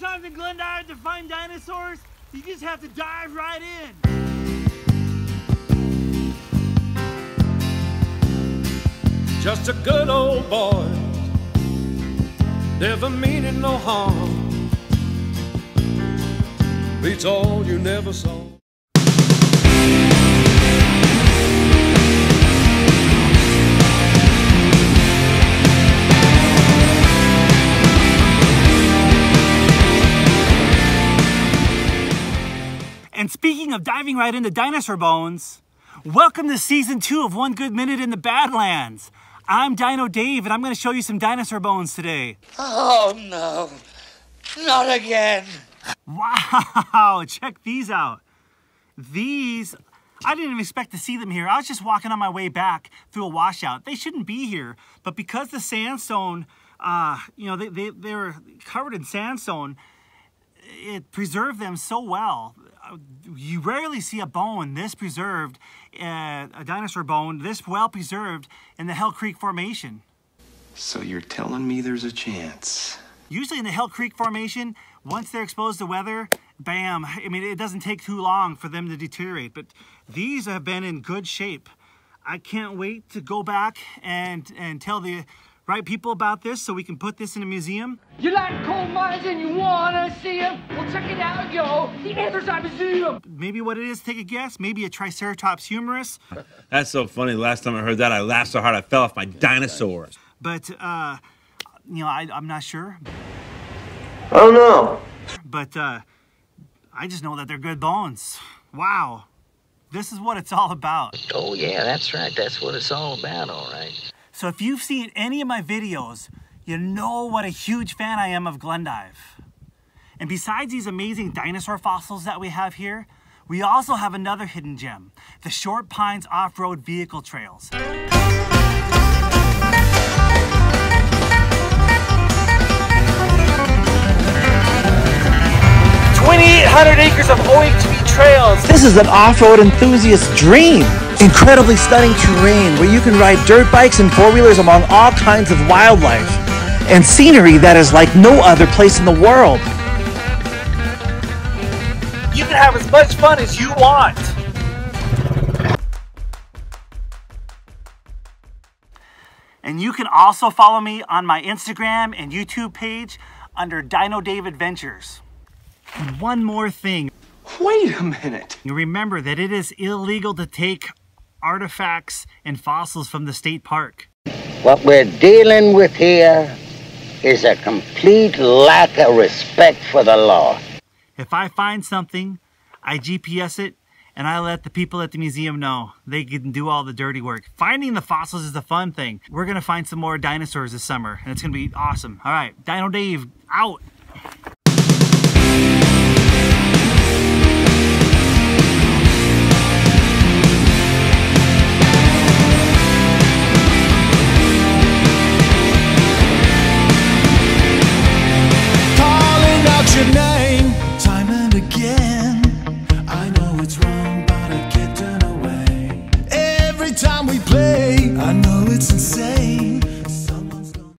Sometimes in Glendive to find dinosaurs, you just have to dive right in. Just a good old boy, never meaning no harm. Beats all you never saw. And speaking of diving right into dinosaur bones, welcome to season 2 of One Good Minute in the Badlands. I'm Dino Dave, and I'm going to show you some dinosaur bones today. Oh no, not again. Wow, check these out. These, I didn't even expect to see them here. I was just walking on my way back through a washout. They shouldn't be here, but because the sandstone, they were covered in sandstone, it preserved them so well. You rarely see a bone this preserved, a dinosaur bone this well preserved in the Hell Creek Formation. So you're telling me there's a chance? Usually in the Hell Creek Formation, once they're exposed to weather, bam, I mean, it doesn't take too long for them to deteriorate, but these have been in good shape. I can't wait to go back and tell the right people about this so we can put this in a museum. You like coal mines and you wanna see them? Well, check it out, yo, the TheEnderside Museum. Maybe what it is, take a guess, maybe a Triceratops humerus. That's so funny, the last time I heard that, I laughed so hard I fell off my dinosaur. But, I'm not sure. Oh no. But I just know that they're good bones. Wow, this is what it's all about. Oh yeah, that's right, that's what it's all about, all right. So if you've seen any of my videos, you know what a huge fan I am of Glendive. And besides these amazing dinosaur fossils that we have here, we also have another hidden gem, the Short Pines Off-Road Vehicle Trails. Acres of OHV trails. This is an off-road enthusiast's dream. Incredibly stunning terrain where you can ride dirt bikes and four-wheelers among all kinds of wildlife and scenery that is like no other place in the world. You can have as much fun as you want. And you can also follow me on my Instagram and YouTube page under Dino Dave Adventures. One more thing. Wait a minute. You remember that it is illegal to take artifacts and fossils from the state park. What we're dealing with here is a complete lack of respect for the law. If I find something, I GPS it and I let the people at the museum know. They can do all the dirty work. Finding the fossils is the fun thing. We're gonna find some more dinosaurs this summer and it's gonna be awesome. All right, Dino Dave, out.